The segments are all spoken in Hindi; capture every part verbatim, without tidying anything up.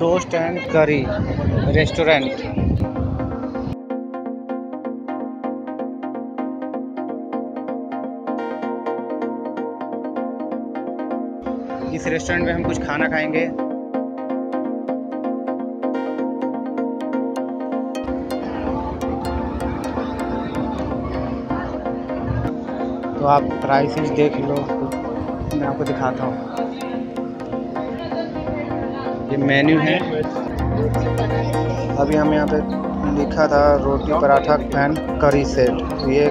Toast and curry restaurant. इस रेस्टोरेंट में हम कुछ खाना खाएंगे। तो आप प्राइसेस देख लो, मैं आपको दिखाता हूँ। ये मेन्यू है। अभी हम यहाँ पे लिखा था roti paratha and curry set. ये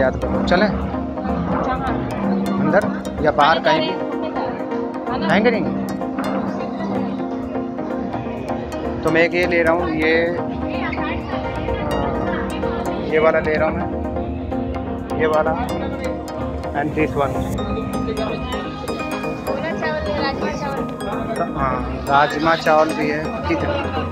याद करो, चले अंदर या बाहर कहीं खाएंगे नहीं। तो मैं एक ये ले रहा हूँ, ये ये वाला ले रहा हूँ मैं, ये वाला एंड दिस वन। हाँ, राजमा चावल भी है। कितना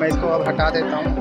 मैं इसको अब हटा देता हूँ।